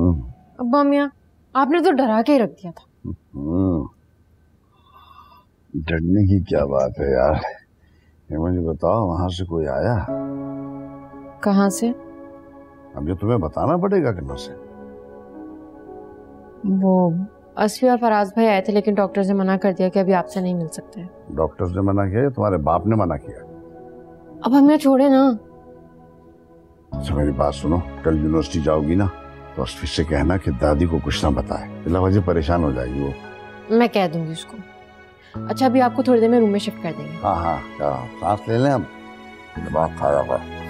अब्बा मियां, आपने तो डरा के ही रख दिया था। डरने की क्या बात है यार, ये मुझे बताओ वहां से कोई आया? कहां से? अब ये तुम्हें बताना पड़ेगा कहां से। वो असफी और फराज भाई आए थे लेकिन डॉक्टर ने मना कर दिया कि अभी आपसे नहीं मिल सकते। डॉक्टर ने मना किया? तुम्हारे बाप ने मना किया? अब हमें छोड़े ना। अच्छा मेरी बात सुनो, कल यूनिवर्सिटी जाओगी ना तो असफी से कहना कि दादी को कुछ ना बताए, बिला वजह परेशान हो जाएगी वो। मैं कह दूंगी उसको। अच्छा अभी आपको थोड़ी देर में रूम में शिफ्ट कर देंगे। हाँ हाँ, सांस ले लें अब, दिमाग खराब है।